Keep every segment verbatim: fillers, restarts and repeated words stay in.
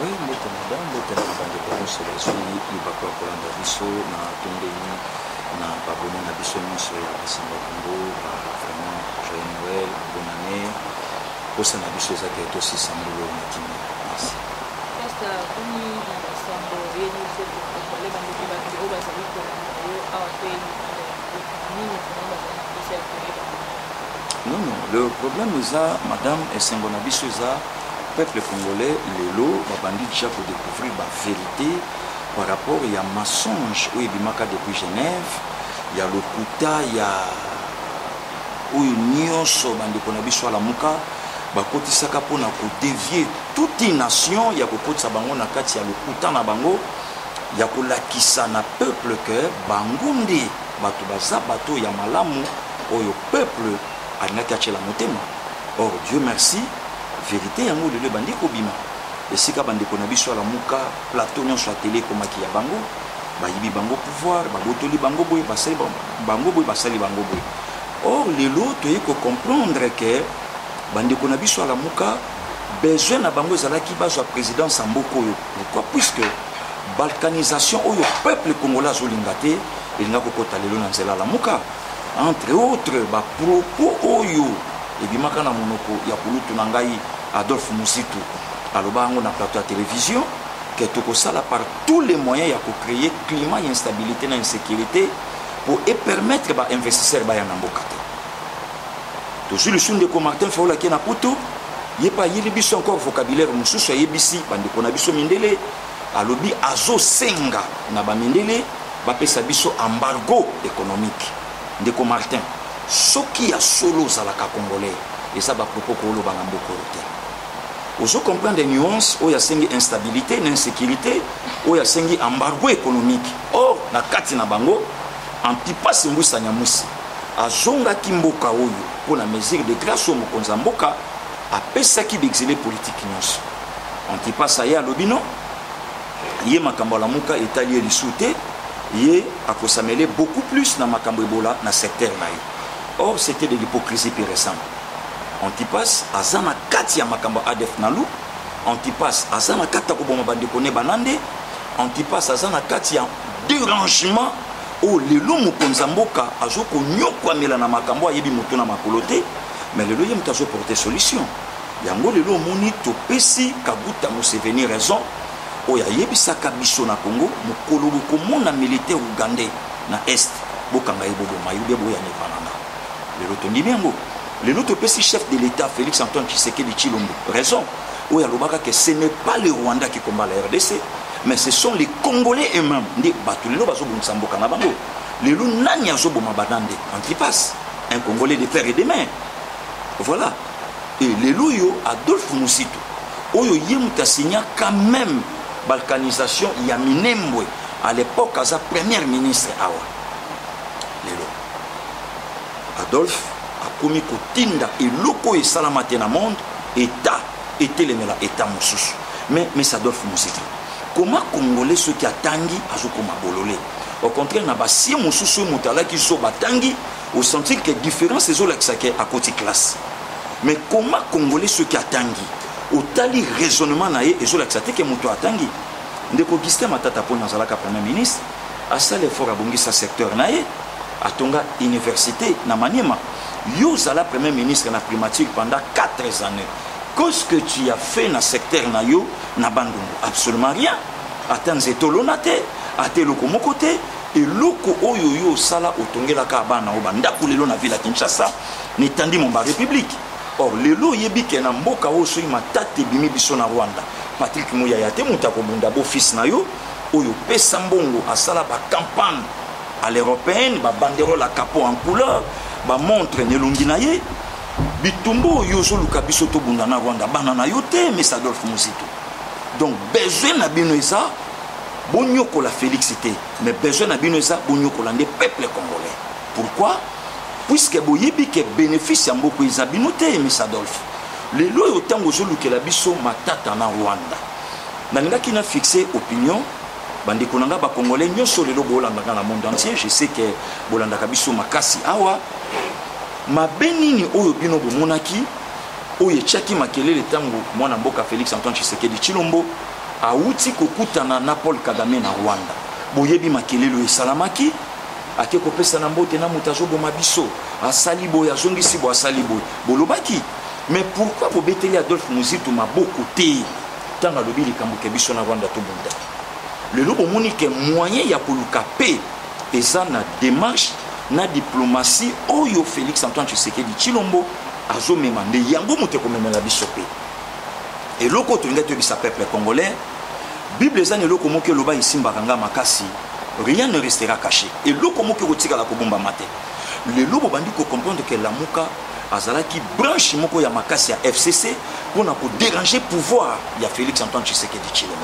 Oui, lete madame, lete na bandeko muso bazwi libako ya kolanda biso na tondeni na babone na biso nyonso ya basimba Kongo, vraiment Joyeux Noël, bonne année. Posa na biso eza ke tosi sambolo na kini. Merci. Pasta kuni na sambolo yenu se kokole bandeko ba kilo ba sabi ko awa pe ni ni ko ba se ko. Non non, le problème eza madame esengo na biso eza peuple congolais, le lot, va bandit déjà pour découvrir la vérité par rapport il y a mensonge où il y a depuis Genève, il y a l'Okuta, il y a où il y a la Mouka, il y a dévier toute une nation, il y a l'Okuta, il y a l'Akissa, il y a le peuple que Bangundi, il y a Malamu, il y a le peuple, il y a la Motema. Or, Dieu merci, vérité yango le bandi ko bima et sika bandi ko na biso la muka plateau nyon so télé ko makia bango ba yibi bango pouvoir ba botoli bango boy ba sali bango boy ba sali bango boy. Or les l'autre il faut comprendre que bandi ko na biso la muka besoin na bango zala ki ba so président Samboko yo pourquoi puisque balkanisation au peuple congolais zolingate il n'a ko kotalelo na nzela la muka entre autres ba propos oyo et bien quand na monoko ya kulutu na ngai Adolphe Muzito aloba ngo na plateau ya télévision que toko sala par tous les moyens ya ko créer climat d'instabilité na insécurité pour et permettre ba investisseurs ba ya na mboka te toujours le sunde ko Martin Fayulu ki na poto ye pa yeli biso encore vocabulaire mususu ye bisi bande ko na biso mindele alobi azo senga na ba mindele ba pesa biso embargo économique ndeko Martin ce qui a solo ça la congolais et ça va propos que le bangambo coroté. Oso comprendre des nuances où il y a cinq instabilité, une insécurité, où il y a cinq embargo économique. Or na kati na bango antipa sembu sanyamusi. Azonga kimboka oyo pour la mesure de grâce au mokonza mboka a pesa ki d'exilé politique nyonso. Antipa ça ya lobino yé makambo la muka etalier lisouté yé akosamele beaucoup plus na makambo ebola na secteur na yo. Or, c'était de l'hypocrisie pire et simple. Antipas, Azana Katia Makamba Adef Nalou, Antipas, Azana Katia Koboma Bandekone Banande, Antipas, Azana Katia dérangement au Lelo Mukonzamboka, Azoko Nyokwa Melana Makambo, Yebi Mutona Makolote, mais le Loyem Tazo portait solution. Yango Lelo Moni Topesi, Kabuta Mousseveni raison, Oya Yebi Sakabiso na Congo, Mukoloboko Mona militaire Ougandais, na Est, Bokanga Yebobo Mayube Boya Nepanana. Le notre petit chef de l'État, Félix Antoine Tshisekedi Tshilombo, raison, où il a que ce n'est pas le Rwanda qui combat la R D C, mais ce sont les Congolais eux-mêmes. Les loups n'ont antipas, un Congolais de fer et de main. Voilà. Et les loups, Adolphe Muzito, où il a signé quand même balkanisation, il y a Minemwe, à l'époque, à sa première ministre. Les loups. Adolphe a commis Kotinda et Loko et Salamate dans le monde, État, était le État Moussous. Mais, mais Adolphe Muzito, comment Congolais ceux qui attendent à ce qu'on a bololé? Au contraire, n'a pas si Moussous Moutala qui sont attendus, au sentir que différence c'est à côté classe. Mais comment Congolais ceux qui attendent au tali raisonnement naïe et ceux qui attendent que Moutou attendent? Dès que Gustin Matata pour Nazalaka Premier ministre, à ça l'effort à Bongi sa secteur naïe. À Tonga Université, na Maniema, yo zala premier ministre na primature pendant quatre années. Qu'est-ce que tu as fait dans le secteur na yo, na Bandungu? Absolument rien. Attends, c'est tout l'onaté, attends le komokoté, et loko oyoyo sala otonge la kabana obanda pour l'eau na ville à Kinshasa, n'étendit mon bar république. Or, l'eau yebi ke na mboka oso ima tate bimi biso na Rwanda. Patrick Mouyayate, moutako bunda bo fils na yo, oyo pesambongo a sala ba campagne. À l'européenne, ba banderole à capot en couleur, ba montre Nelonginaye, Bitumbo, Yoso Lukabisoto Bundana Rwanda, Banana Yote, mais Adolphe Muzito. Donc, besoin na Binoisa, Bonyoko la félicité, mais besoin na Binoisa, Bonyoko la peuple congolais. Pourquoi? Puisque Boyebi qui bénéfice en beaucoup de Binote, mais Adolphe. Les lois autant Yoso Lukabiso Matata na Rwanda. Nanga qui n'a fixé opinion. Bande konanga ba congolais nyonso lelo bolanda dans le monde entier, je sais que bolanda kabiso makasi awa ma benini oyo bino bo monaki oyo chaki makele le tango mwana mboka Félix Antoine Tshisekedi Tshilombo auti kokutana na Paul Kagame na Rwanda boyebi makelelo esalamaki ake kopesa na mbote na mutazo boma biso asali boya zongisi bo asali boy bolobaki. Mais pourquoi vous mettez Adolphe Muzito m'a beaucoup té tant à l'obéli kambuke biso na Rwanda tout bunda le lobo monique moyen ya koluka pe eza na démarche na diplomatie oyo Félix Antoine Tshisekedi Tshilombo azo memande yango mote komemela biso pe. Et le côté de peuple congolais, Bible zane loko moke loba isimba kanga makasi, rien ne restera caché. Et loko moke rotika la kobomba mate. Le lobo bandi ko comprendre que la moka azala ki branche moko ya makasi ya F C C pour na ko déranger pouvoir ya Félix Antoine Tshisekedi Tshilombo.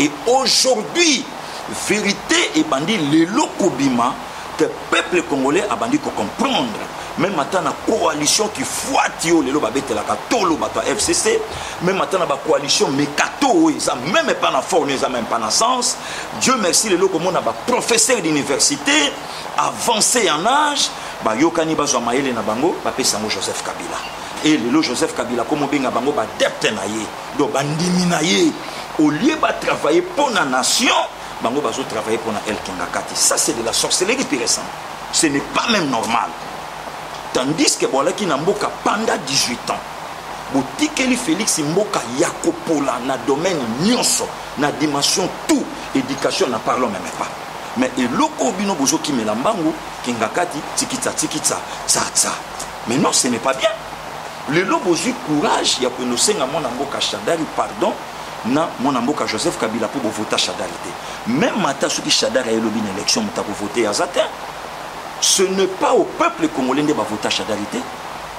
Et aujourd'hui, vérité et bandi le loko bima que peuple congolais a bandi ko comprendre. Même maintenant, la coalition qui fouette le lobabete la katolo bato F C C, même maintenant la coalition mais kato ça même pas la forme, ça même pas la sens. Dieu merci le lobo mon a professeur d'université avancé en âge, ba yokani ba zomaele na bango, ba pesamo Joseph Kabila. Et le Joseph Kabila comme benga bango ba depte na ye, do bandimi na ye, au lieu ba travailler pour la nation, bango ba zo travailler pour na El Kingakati. Ça c'est de la sorcellerie pure et simple. Ce n'est pas même normal. Tandis que voilà qui n'a pas pendant dix-huit ans. Botikeli Félix Mboka Yakopola na domaine nyonso na dimension tout éducation n'a parlons même pas. Mais et loko bino bozo ki melambangu kingakati tikita tikita tsa tsa. Mais non, ce n'est pas bien. Le lobozu courage ya ko no senga mon mboka Shadari pardon na mon mboka Joseph Kabila pour voter Shadari té. Même mata soki Shadari ya lobi na élection muta pour voter azata. Ce n'est pas au peuple congolais de voter Chadarité.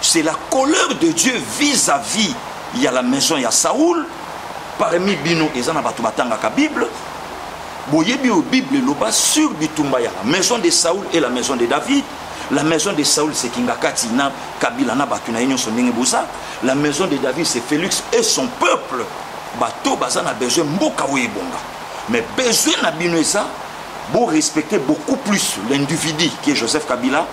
C'est la colère de Dieu vis-à-vis. Il y a la maison, il y a Saoul. Parmi Bino, ils en ont battu la Bible. Boyebi au Bible, l'oba sur Bitumba, il y a la maison de Saoul et la maison de David. La maison de Saoul, c'est Kingakati, Kabila, Batuna, Sonengebouza. La maison de David, c'est Félix et son peuple. Bato, Bazan a besoin de Bonga. Mais besoin de Bino et ça. Pour respecter beaucoup plus l'individu qui est Joseph Kabila,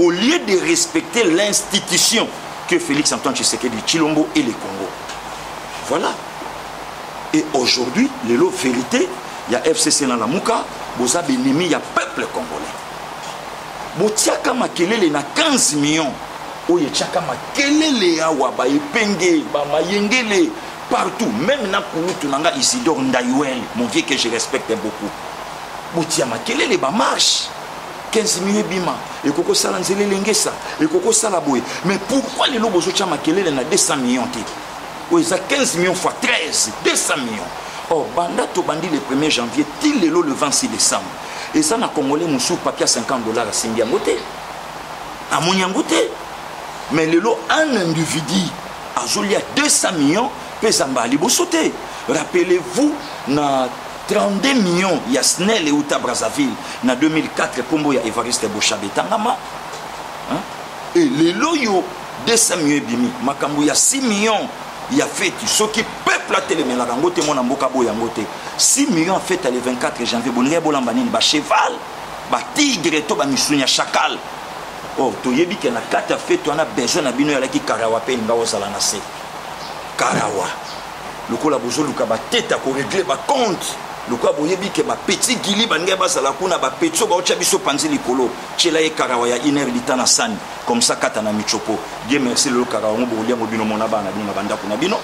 au lieu de respecter l'institution que Félix Antoine Tshisekedi Tshilombo et le Congo. Voilà. Et aujourd'hui, les lots vérité, il y a F C C dans la Mouka, vous avez ennemi, il y a peuple congolais. Vous avez makelele na quinze millions. Vous avez makelele awa ba epenge, ba mayengele partout, même na Koutou nanga Isidore Ndayouel, mon vieux que je respecte beaucoup. Boutiama kele le ba marche quinze mille bima et koko sala nzele lengesa et koko sala boye. Mais pourquoi les lobo zo chama kele na deux cents millions té oza quinze millions fois treize deux cents millions. Or banda to bandi le premier janvier til le le vingt-six décembre et ça na congolais moussou papier cinquante dollars à Simbia moté à Monyangoté. Mais le lot un individu a joli à deux cents millions pesamba libo sauté. Rappelez-vous na trente-deux millions, il y a Snell et Outa Brazzaville. En deux mille quatre, il y a Évariste Bouchabita. Et les loyaux, deux cents millions. Il y a six millions. Il y a fait ce qui peuple la télé. six millions fait le vingt-quatre janvier. Il y a un cheval, un tigre, un chacal. Oh, tu as dit que la carte a fait, tu as besoin d'un binôme qui Karawa. Karawa. Le collabouzo, le cabateta, pour régler ma compte. Le quoi vous voyez que ma petite guili bangaba salakuna ba petso ba ochabiso panzi likolo chelaye karawaya iner litana sani comme ça katana michopo Dieu merci le karawango bolia mobino monaba na bino banda kuna bino.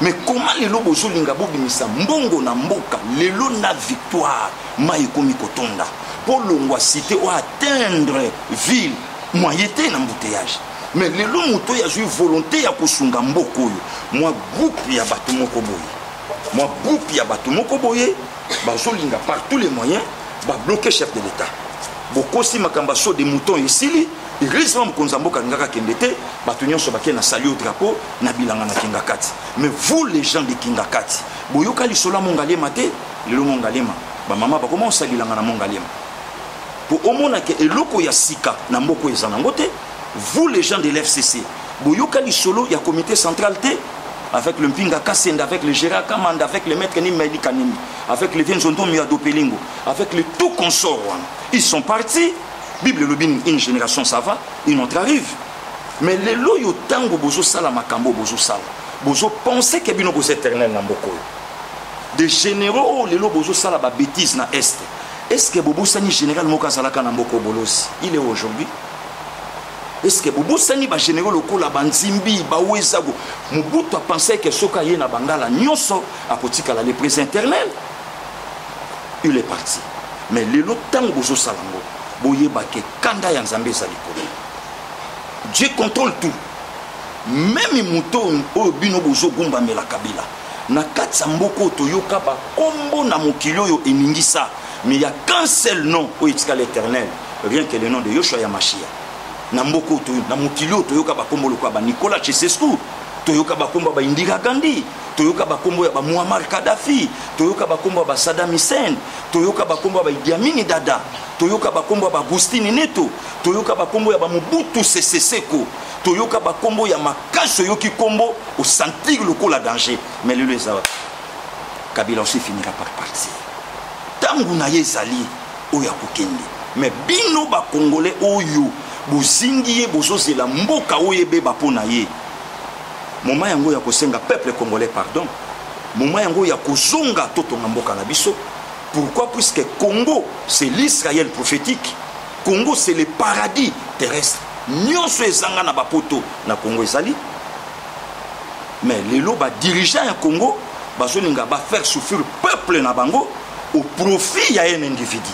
Mais comment les lobozo lingabo bimisa mbongo na mboka lelo na victoire mai komi kotonda pour longwa cité ou atteindre ville moyenté na mbouteillage. Mais lelo moto ya ju volonté ya kosunga mboko yo moi groupe ya batumoko boy. Moi, groupe Yabatumoko Boye, Bazolinga par tous les moyens, va bloquer chef de l'État. Beaucoup si Makambaso des moutons ici, il raison qu'on Zamboka Ngaka Kendete, Batunion Sobake na salu au drapeau, Nabilanga na Kingakati. Mais vous les gens de Kingakati, Boyoka Lisola Mongalema te, Lelo Mongalema, Ba Mama Ba comment on salilanga na Mongalema. Pour Omonake et Loko Yasika, Namoko Yazanangote, vous les gens de l'F C C, Boyoka Lisolo, ya comité central te. Avec le Mpinga Kassenda, avec le Gérard Kamanda, avec le maître Nim Medikanim, avec le Vienzondom Yadopelingo, avec le tout consort. Ils sont partis. Bible le bin, une génération ça va, une autre arrive. Mais les loyaux tango bozo sala makambo bozo sala. Bozo pensait que bino bozo éternel n'a beaucoup. de généraux les lobozo ça la ba bêtise na est. Est-ce que Bobo Sani général Mokazala Kanamboko Bolosi, il est aujourd'hui? Est-ce que Bobo Sani ba général lokola banzimbi ba wezago Mobutu a pensé que soka yé na bangala nyonso a potika la prise internelle. Il est parti. Mais les lotang bozo salango boye ba ke kanda ya Nzambe zalikolo. Dieu contrôle tout. Même mouton au bino bozo gumba me la Kabila. Na katsamboko to yoka ba kombo na mokilo yo eningisa. Mais il y a qu'un seul nom au Itzka l'Éternel, rien que le nom de Yoshua Yamashia. Namoko to Namukilo Toyoka Bakombo Lokaba Nicolas Tchesescu, Toyoka Bakombo ba Indira Gandhi, Toyoka Bakombo ba Muammar Kadhafi, Toyoka Bakombo ba Saddam Hussein, Toyoka Bakombo ba Idi Amin Dada, Toyoka Bakombo ba Gustin Neto, Toyoka Bakombo ba Mubutu Se Seko, Toyoka Bakombo ya Makaso Yoki Kombo au sentir le coup la danger. Mais le lézard Kabila aussi finira par partir. Tangunaye sali oya kokende mais bino ba congolais oyo bozingiye bozozela mboka oyebe ba pona ye moma yango ya kosenga peuple congolais pardon moma yango ya kozonga toto mboka na biso pourquoi puisque Congo c'est l'Israël prophétique Congo c'est le paradis terrestre nyonso ezanga na bapoto na Congo ezali mais lelo ba dirigeant ya Congo bazolinga ba faire souffrir peuple na bango au profit à un individu.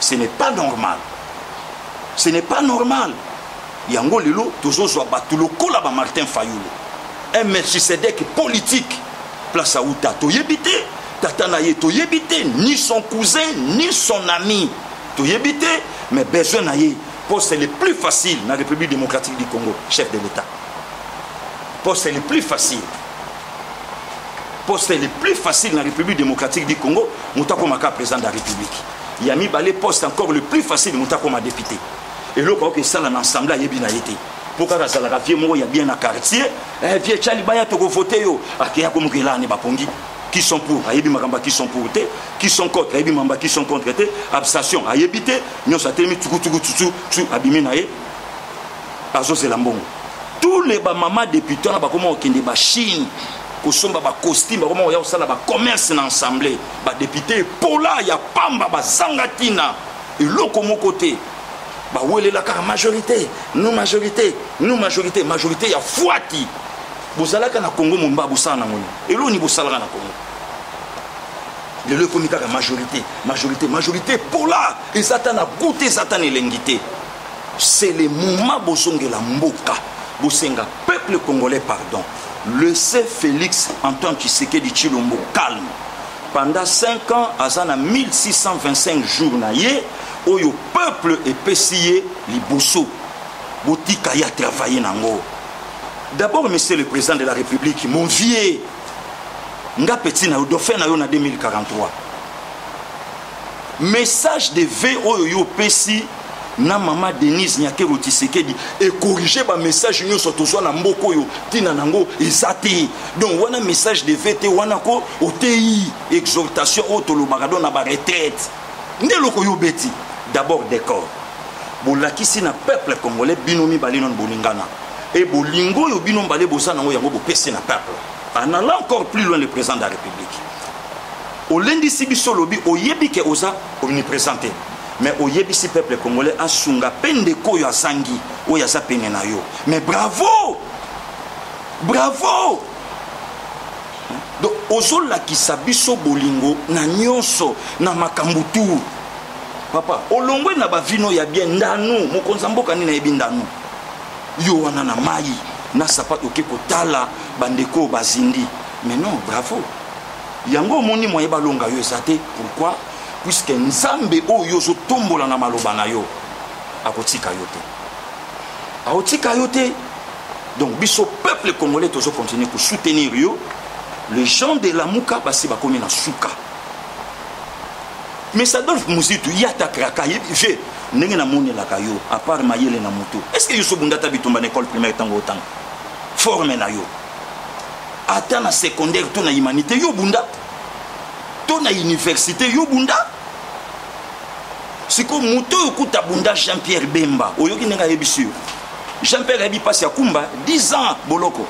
Ce n'est pas normal. Ce n'est pas normal. Yango Lilo, toujours soit battu le colaba Martin Fayulu. Un Melchisedec politique. Place à Outa, Toyébité. Tatanaye, Toyébité. Ni son cousin, ni son ami. Toyébité. Mais besoin d'aller. Poste le plus facile dans la République démocratique du Congo, chef de l'État. Poste le plus facile. Poste le plus facile dans la République démocratique du Congo, Moutakomaka président de la République. Il y a mis balai poste encore le plus facile de Moutakoma député. Et là, quand ça dans l'ensemble, il y a bien été. Pourquoi la salarié, il y a bien un quartier, et puis il y a tout voté, il y a comme là, il qui sont pour, il y a qui sont pour, qui sont contre, il y a qui sont contre, abstention, il y a habité, nous sommes mis tout, tout, tout, tout, tout, abîmé, azo c'est l'ambon. Tous les mamans députés, comment on a Chine. Kosomba ba costume ba romo ya osala ba commerce na ensemble ba député pola ya pamba ba zangatina et loko mokote ba wele la car majorité nous majorité nous majorité majorité ya fouati bozalaka na Congo momba bosana ngoni elo ni bosalaka na Congo le le komika majorité majorité majorité pola et satana goûter satana elengité c'est le mouvement bozongela mboka bosenga peuple congolais pardon. Le C. Félix Antoine Tshisekedi Tshilombo calme. Pendant cinq ans, Azana mille six cent vingt-cinq jours, le peuple est pessillé, les bosso. Boutika ya travaillé nango. D'abord, monsieur le président de la République, mon vieux, nga petit na odofen na yo na deux mille quarante-trois. Message de V oyo pessi na maman Denise Nyakero Tshisekedi et corriger ba message union sur tozo na mboko yo tina nango ezati donc wana message de vete wana ko oti exhortation otolo bagado na ba retraite ndelo ko yo beti d'abord d'accord bolakisi na peuple congolais binomi bali non bolingana et bolingo yo binom bali bosa nango yango bo pesi na peuple en allant encore plus loin le président de la République au lundi sibiso lobi oyebi ke oza omniprésenter. Mais au Yébisi peuple congolais, à Sunga, Pendeko, à Sangi, où il y a sa Pengenayo. Mais bravo! Bravo! Donc, Ozola qui s'abisso bolingo, na nyonso, na makambutu. Papa, Olongwe na bavino ya bien ndanu, mokonzambo kanina ya bien ndanu. Yo wana na mayi, na sapato keko tala, bandeko bazindi. Mais non, bravo! Yango moni moye balonga yo esate, pourquoi? Puisque Nzambe oyo zo tombola na maloba na yo akotika yo te akotika yo te donc biso peuple congolais tozo continuer ko soutenir yo les gens de la Mouka basi bakomi na suka mais Adolphe Muzito yata kraka je ndenge na moni la kayo à part mayele na moto est-ce que yo so bundata bitumba na école primaire tango otanga forme na yo ata na secondaire to na humanité yo bunda to na université yo bunda siko moto okuta bunda Jean-Pierre Bemba oyoki nenga yebisio Jean-Pierre ebi passe ya kumba dix ans boloko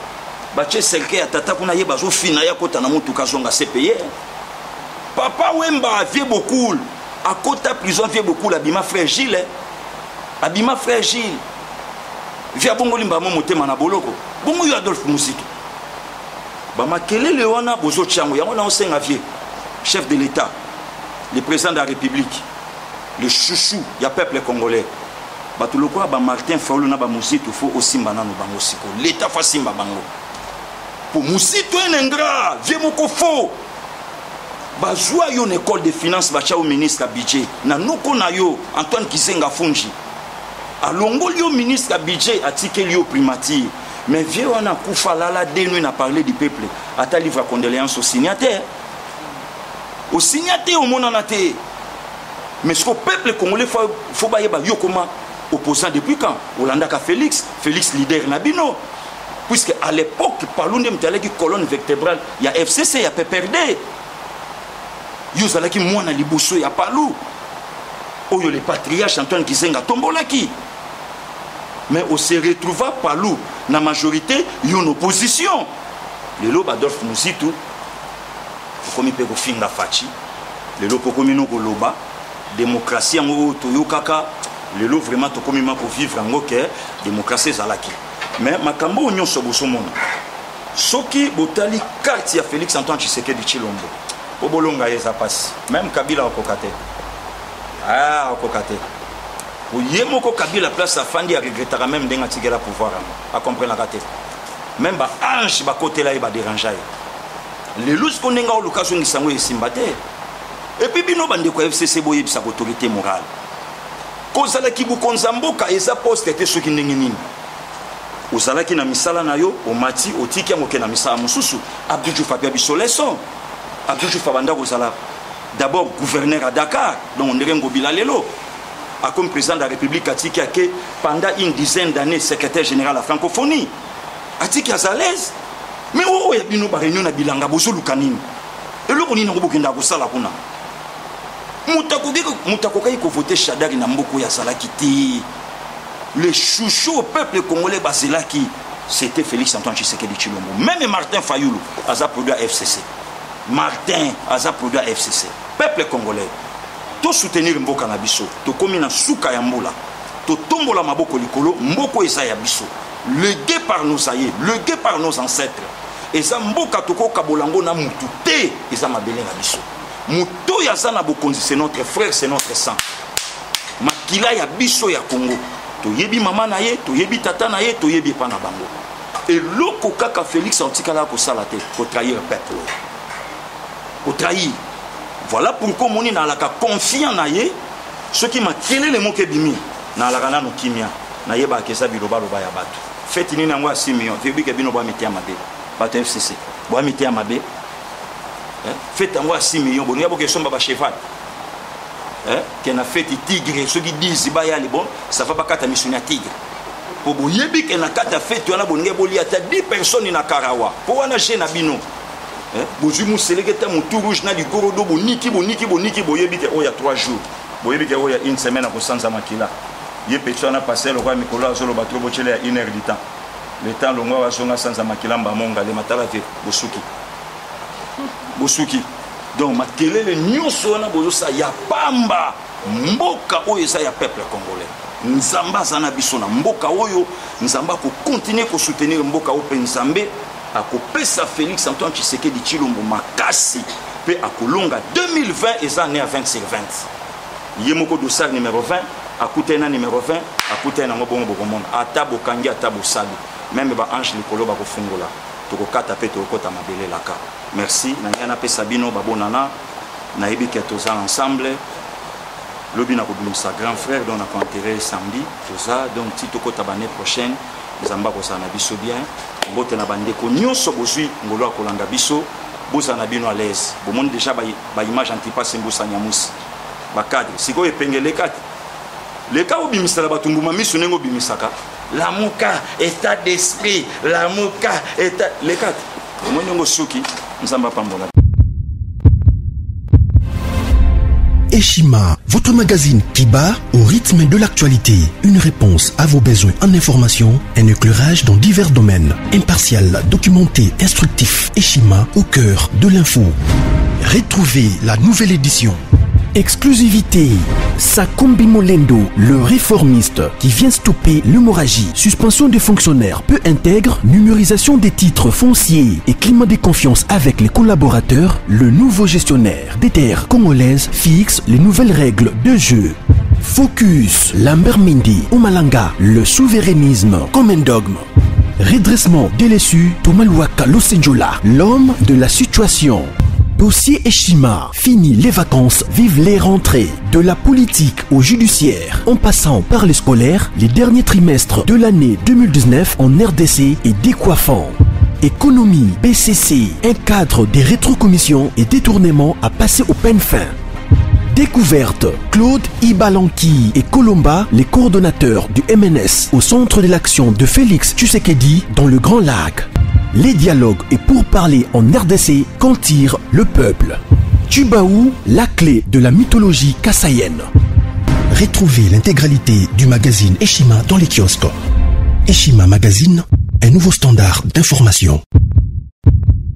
Tchesescu tata kuna ye bazo fina ya kota na mutu kazonga se paye. Papa Wemba vie beaucoup à kota prison vie beaucoup abima frère Gilles. Abima frère Gilles. Via bongo limba mo motema na boloko. Bongo yo Adolphe Muzito. Ba makele le wana bozo tchango ya wana osenga vie. Chef de l'État, le président de la République, le chouchou ya peuple congolais. Batuloko ba Martin Fayulu na ba Muzito fo osimba na no bango siko. L'État fa simba bango. Pour Muzito en ingrat, vieux moko faux. Ba joie yo école de finance ba chao ministre budget. Na noko na yo Antoine Kizenga Fungi. A l'ongolio ministre à budget a tiquelio primatif. Mais vieux on a koufa lala dénu n'a parlé du peuple. A ta livre à condoléances aux signataires. Aux signataires au monde en a té. Mais ce que le peuple congolais faut faut bailler ba yo comment opposant depuis quand? Hollanda ka Félix, Félix leader Nabino. Puisque à l'époque parlons de m'tale qui colonne vertébrale, il y a F C C, il y a P P R D. Yo zala ki mwana liboso ya palou. Oyo le patriarche Antoine Kizenga tombola ki. Mais on se retrouva par loup, la majorité, il y a une opposition. Le loup Adolphe Muzito, comme il peut au fin la fachi, le loup comme il au loba, démocratie en haut, toyo kaka, le loup vraiment tout comme il pour vivre en ok, démocratie zalaki. Mais ma cambo union sur Bossomon, soki botali quartier Félix Antoine Tshisekedi Tshilombo, au bolonga yeza passe, même Kabila au kokate, ah au kokate. Ou yemoko Kabila place à Fandi à regrettera même d'un attirer la pouvoir à comprendre la raté. Même ba ange ba côté là il va déranger. Les loups qu'on a l'occasion de s'envoyer simbate. Et puis bino bande quoi F C C boye sa autorité morale. Kozala ki bukonzambo ka eza poste te soki ningini. Ozala ki na misala na yo o mati o tiki amoke na misala mususu Abdou Fabia Bisoleso. Abdou Fabanda kozala d'abord gouverneur à Dakar donc on dirait ngobila lelo. Comme président de la République, Atiki Ake, pendant une dizaine d'années, secrétaire général à la francophonie. Atiki Azalez. Mais où est-ce qu'il y a une réunion à Bilanga, Bozo Lukanim? Et là, on y a un peu de temps. Moutakoka, il faut voter Chadari Namoko Yazalakiti. Le chouchou au peuple congolais Bazelaki, c'était Félix Antoine Tshisekedi Tshilombo. Même Martin Fayulu, Aza produit à F C C. Martin, Aza produit à F C C. Peuple congolais. To soutenir Mboka na biso, to komina souka ya mbola, to tombola maboko likolo, mboko eza ya biso, légué par nos aïeux, légué par nos ancêtres, eza mboka toko kabolango na mutu te, eza mabele na biso. Muto ya za na bokonzi, c'est notre frère, c'est notre sang. Makila ya biso ya Congo, to yebi mama na ye, to yebi tata na ye, to yebi pa na bango. Et loko kaka Félix antikala ko salate, ko trahir peuple. Ko trahir. Voilà pourquoi on est confiant en ce qui m'a tiré les mots qui bimi na la gana no kimia na yeba kesa biloba loba ya bato fête ni nango six millions vebi ke bino ba metia mabe bato F C C ba metia mabe fête nango six millions bon yabo ke somba ba cheval hein ke na fête tigre ceux qui disent ba ya le bon ça va pas kata missionnaire tigre pour boyebi ke na kata fête wana bonge boli ata dix personnes na karawa pour wana je na bino. Bonjour, mon sélecteur, mon tour rouge, n'a du corodo, bon niki, bon niki, bon niki, bon yébite, oh, il y a trois jours. Bon yébite, oh, il y a une semaine à Rossans à Makila. Yébite, on a passé le roi Nicolas, le bateau, il y a une heure du temps. Le temps, le roi, on a sans à Makila, Mbamonga, les matalafé, Bosuki. Bosuki. Donc, ma télé, le New Sona, Bososa, ya Pamba, Mboka, oh, il y a peuple congolais. Nzamba, Zanabisona, Mboka, Oyo, Nzamba, pour continuer à soutenir Mboka, Open Zambé. A coupé sa Félix Antoine Tshisekedi Tshilombo Makassi, pe à Colomba deux mille vingt et ça n'est à vingt sur vingt. Yemoko dossier numéro vingt, à Koutena numéro vingt, à Koutena Mobon Bogomon, à Tabo Kangi, à Tabo Sabi, même à Ange Nicolo Bakofungola, Tokoka tapé Tokota Mabele Laka. Merci, Nangana Pesabino Babonana, Naïbi Ketoza ensemble, Lobina Koboum sa grand frère, dont on a enterré samedi, Toza, donc Titokota Bane prochaine. Zamba ko sana biso bien bote na bande ko nyonso bozwi ngolo akolanga biso bozana bino à l'aise bo monde déjà ba ba image antipasse mbosa nyamusi ba cadre siko epengele kat le ka obimisa la batunguma miso nengo bimisaka la muka état d'esprit la muka état le kat mo nyongo suki nzamba pambola. Eshima, votre magazine qui bat au rythme de l'actualité. Une réponse à vos besoins en information, un éclairage dans divers domaines. Impartial, documenté, instructif. Eshima, au cœur de l'info. Retrouvez la nouvelle édition. Exclusivité. Sakombi Molendo, le réformiste qui vient stopper l'hémorragie. Suspension des fonctionnaires peu intègres, numérisation des titres fonciers et climat de confiance avec les collaborateurs. Le nouveau gestionnaire des terres congolaises fixe les nouvelles règles de jeu. Focus. Lambert Mindi, Omalanga, le souverainisme comme un dogme. Redressement déléçu, Tomaluaka Losenjola, l'homme de la situation. Dossier Eshima, fini les vacances, vive les rentrées. De la politique au judiciaire, en passant par les scolaires, les derniers trimestres de l'année deux mille dix-neuf en R D C est décoiffant. Économie, B C C, un cadre des rétrocommissions et détournements à passer aux peines fin. Découverte, Claude Ibalanki et Colomba, les coordonnateurs du M N S, au centre de l'action de Félix Tshisekedi dans le Grand Lac. Les dialogues et pour parler en R D C qu'en tire le peuple. Tubaou, la clé de la mythologie kassaïenne. Retrouvez l'intégralité du magazine Eshima dans les kiosques. Eshima Magazine, un nouveau standard d'information.